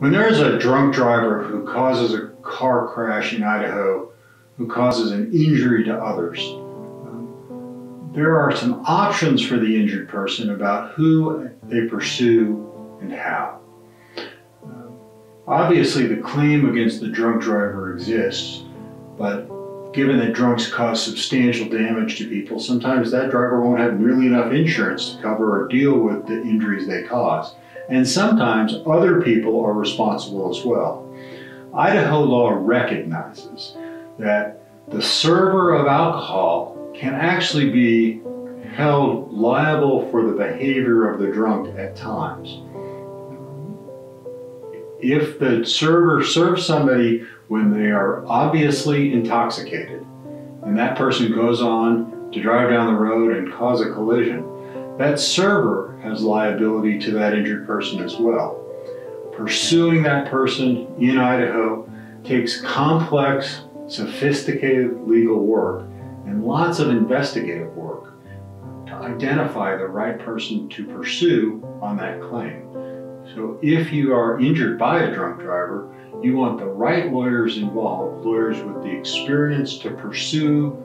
When there is a drunk driver who causes a car crash in Idaho, who causes an injury to others, there are some options for the injured person about who they pursue and how. Obviously, the claim against the drunk driver exists, but given that drunks cause substantial damage to people, sometimes that driver won't have nearly enough insurance to cover or deal with the injuries they cause. And sometimes other people are responsible as well. Idaho law recognizes that the server of alcohol can actually be held liable for the behavior of the drunk at times. If the server serves somebody when they are obviously intoxicated, and that person goes on to drive down the road and cause a collision, that server has liability to that injured person as well. Pursuing that person in Idaho takes complex, sophisticated legal work and lots of investigative work to identify the right person to pursue on that claim. So if you are injured by a drunk driver, you want the right lawyers involved, lawyers with the experience to pursue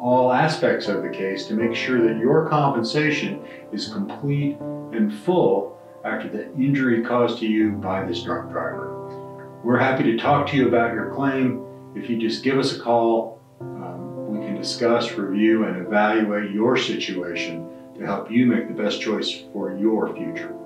all aspects of the case to make sure that your compensation is complete and full after the injury caused to you by this drunk driver. We're happy to talk to you about your claim. If you just give us a call, we can discuss, review, and evaluate your situation to help you make the best choice for your future.